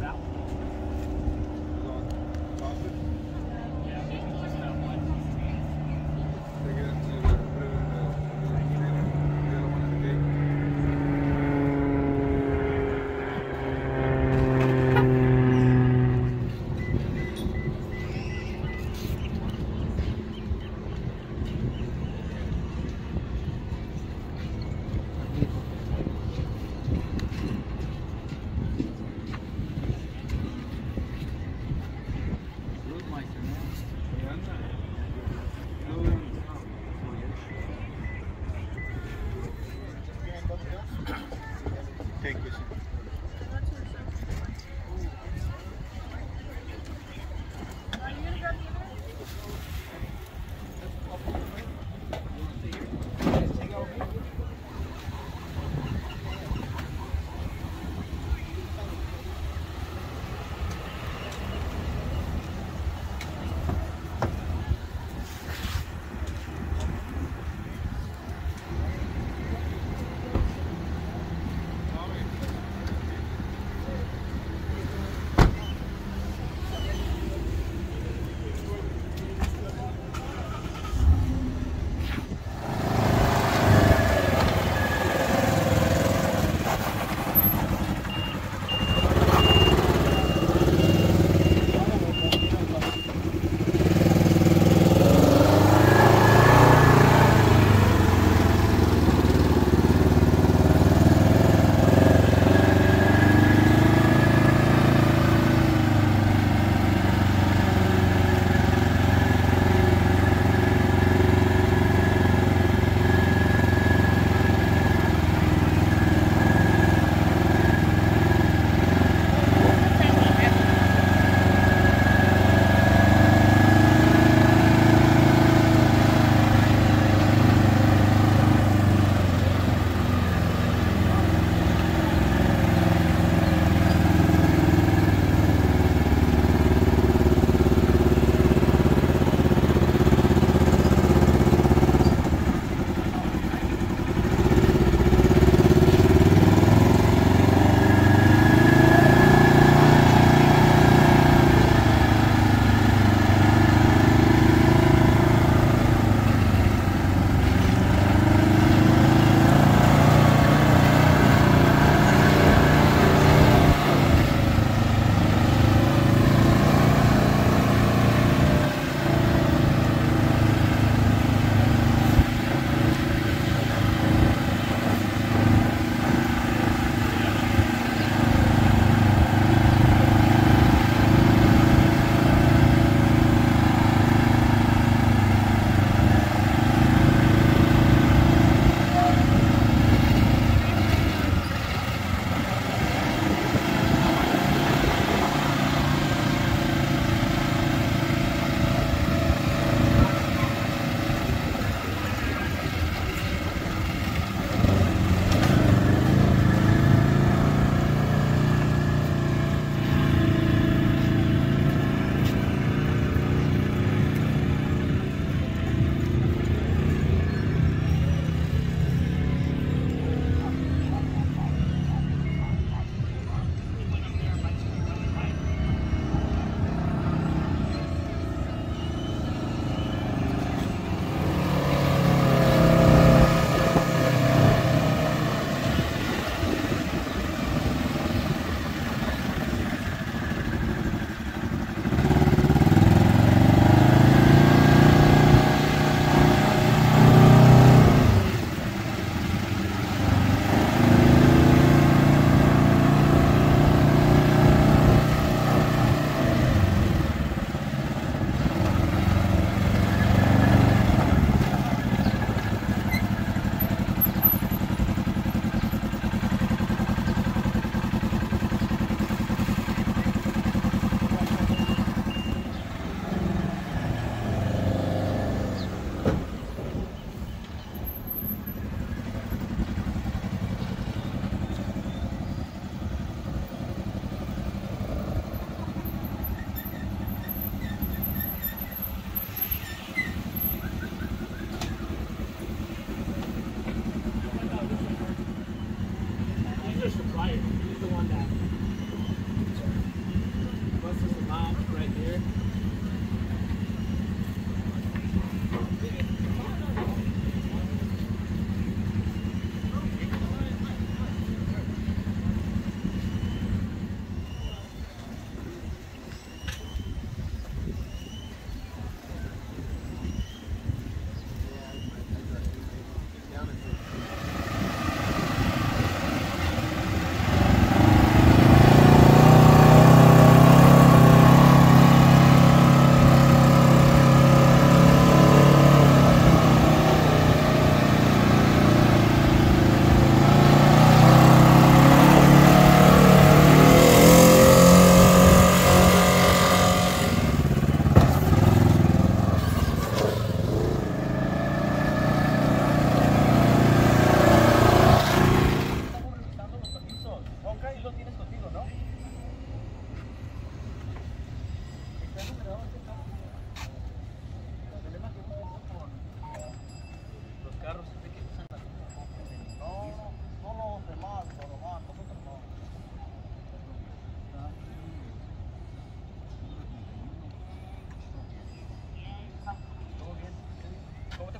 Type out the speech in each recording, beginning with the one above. That one. Yeah.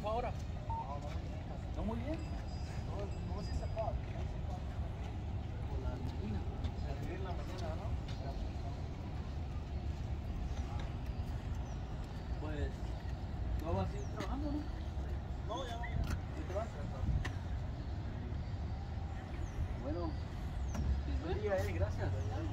acabó ahora. No, muy bien. ¿Cómo se hizo? Por la mañana. Se ríe en la mañana, ¿no? Pues, ¿no vas a ir trabajando, no? No, ya no. ¿Y te vas a trabajar? Bueno, gracias.